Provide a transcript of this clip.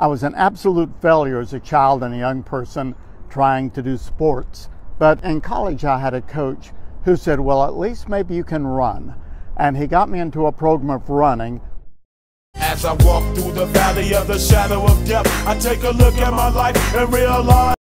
I was an absolute failure as a child and a young person trying to do sports. But in college, I had a coach who said, well, at least maybe you can run. And he got me into a program of running. As I walk through the valley of the shadow of death, I take a look at my life and realize